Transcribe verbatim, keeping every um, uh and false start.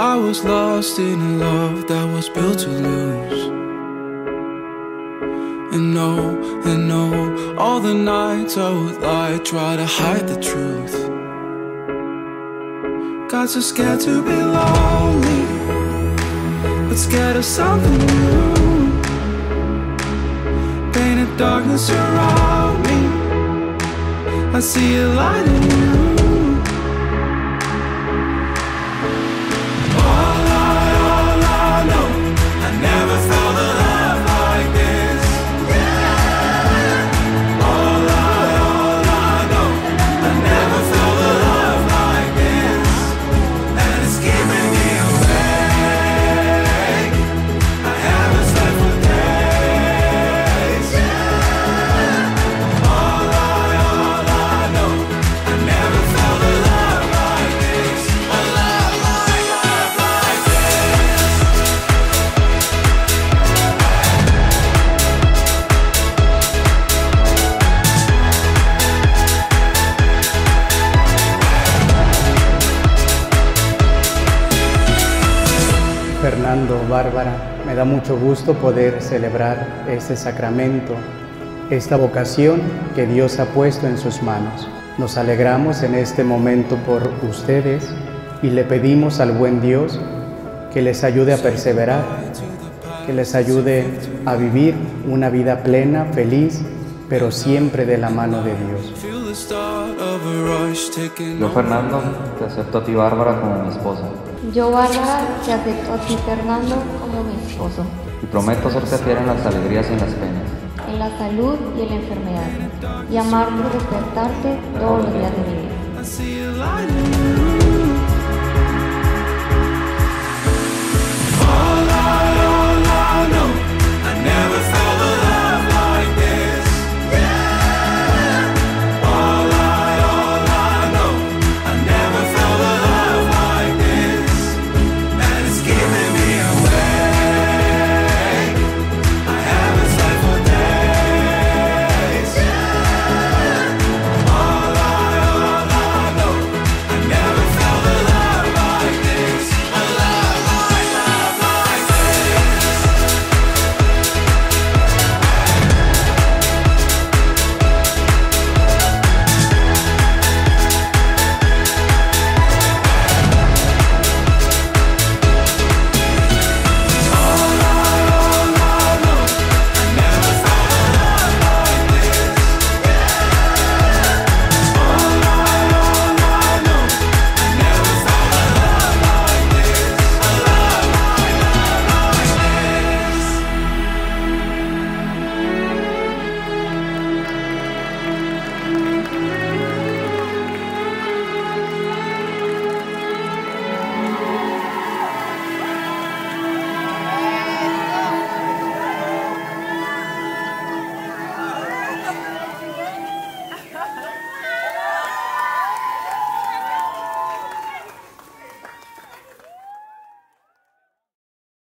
I was lost in a love that was built to lose. And no, and no, all the nights I would lie, try to hide the truth. Got so scared to be lonely, but scared of something new. Painted darkness around me, I see a light in you. Fernando, Bárbara, me da mucho gusto poder celebrar este sacramento, esta vocación que Dios ha puesto en sus manos. Nos alegramos en este momento por ustedes y le pedimos al buen Dios que les ayude a perseverar, que les ayude a vivir una vida plena, feliz, pero siempre de la mano de Dios. Yo, Fernando, te acepto a ti, Bárbara, como mi esposa. Yo, Bárbara, te acepto a ti, Fernando, como mi esposo. Y prometo serte fiel en las alegrías y en las penas, en la salud y en la enfermedad, y amarte y respetarte todos los días de mi vida.